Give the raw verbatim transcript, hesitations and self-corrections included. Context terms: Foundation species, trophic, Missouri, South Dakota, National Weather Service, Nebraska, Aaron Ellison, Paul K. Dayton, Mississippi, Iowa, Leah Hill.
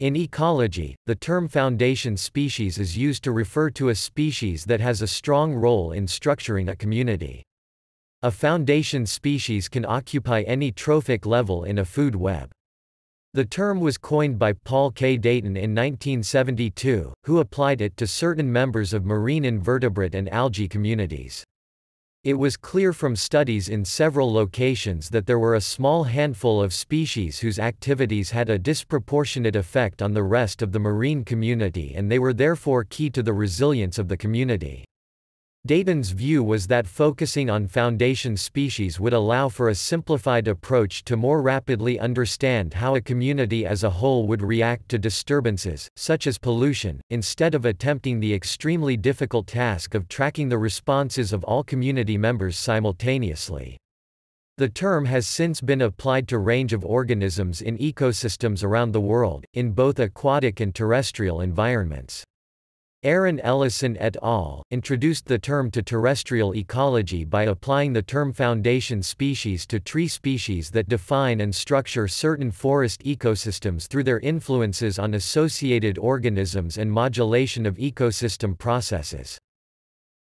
In ecology, the term foundation species is used to refer to a species that has a strong role in structuring a community. A foundation species can occupy any trophic level in a food web. The term was coined by Paul K. Dayton in nineteen seventy-two, who applied it to certain members of marine invertebrate and algae communities. It was clear from studies in several locations that there were a small handful of species whose activities had a disproportionate effect on the rest of the marine community, and they were therefore key to the resilience of the community. Dayton's view was that focusing on foundation species would allow for a simplified approach to more rapidly understand how a community as a whole would react to disturbances, such as pollution, instead of attempting the extremely difficult task of tracking the responses of all community members simultaneously. The term has since been applied to a range of organisms in ecosystems around the world, in both aquatic and terrestrial environments. Aaron Ellison et al. Introduced the term to terrestrial ecology by applying the term foundation species to tree species that define and structure certain forest ecosystems through their influences on associated organisms and modulation of ecosystem processes.